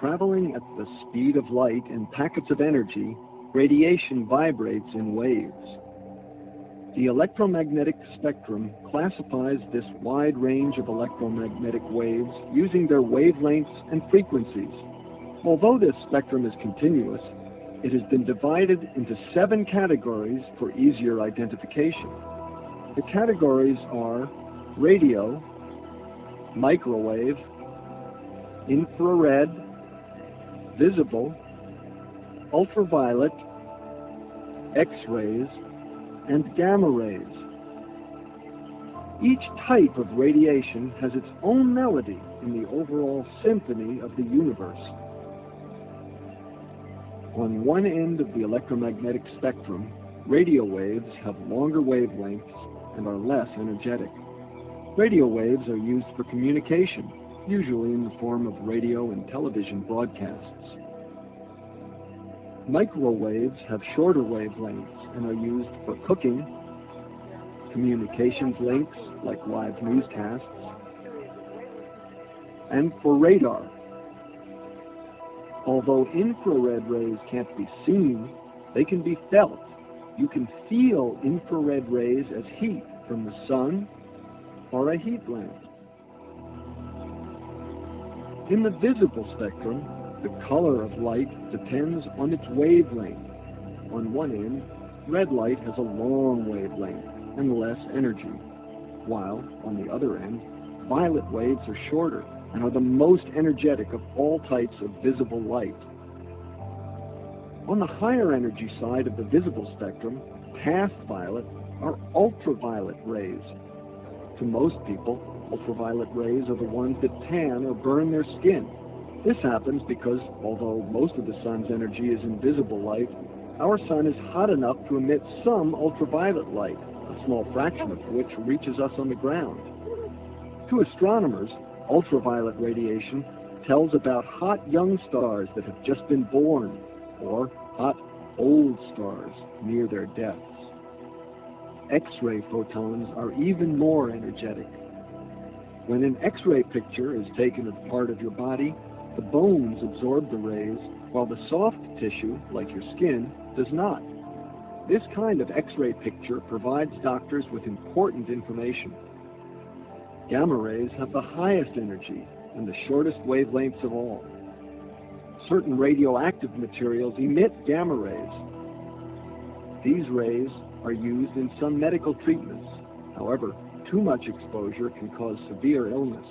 Traveling at the speed of light in packets of energy, radiation vibrates in waves. The electromagnetic spectrum classifies this wide range of electromagnetic waves using their wavelengths and frequencies. Although this spectrum is continuous, it has been divided into 7 categories for easier identification. The categories are radio, microwave, infrared, visible, ultraviolet, X-rays, and gamma rays. Each type of radiation has its own melody in the overall symphony of the universe. On one end of the electromagnetic spectrum, radio waves have longer wavelengths and are less energetic. Radio waves are used for communication, usually in the form of radio and television broadcasts. Microwaves have shorter wavelengths and are used for cooking, communications links like live newscasts, and for radar. Although infrared rays can't be seen, they can be felt. You can feel infrared rays as heat from the sun or a heat lamp. In the visible spectrum, the color of light depends on its wavelength. On one end, red light has a long wavelength and less energy, while, on the other end, violet waves are shorter and are the most energetic of all types of visible light. On the higher energy side of the visible spectrum, past violet are ultraviolet rays. To most people, ultraviolet rays are the ones that tan or burn their skin. This happens because, although most of the sun's energy is invisible light, our sun is hot enough to emit some ultraviolet light, a small fraction of which reaches us on the ground. To astronomers, ultraviolet radiation tells about hot young stars that have just been born, or hot old stars near their deaths. X-ray photons are even more energetic. When an X-ray picture is taken of part of your body, the bones absorb the rays, while the soft tissue, like your skin, does not. This kind of X-ray picture provides doctors with important information. Gamma rays have the highest energy and the shortest wavelengths of all. Certain radioactive materials emit gamma rays. These rays are used in some medical treatments. However, too much exposure can cause severe illness.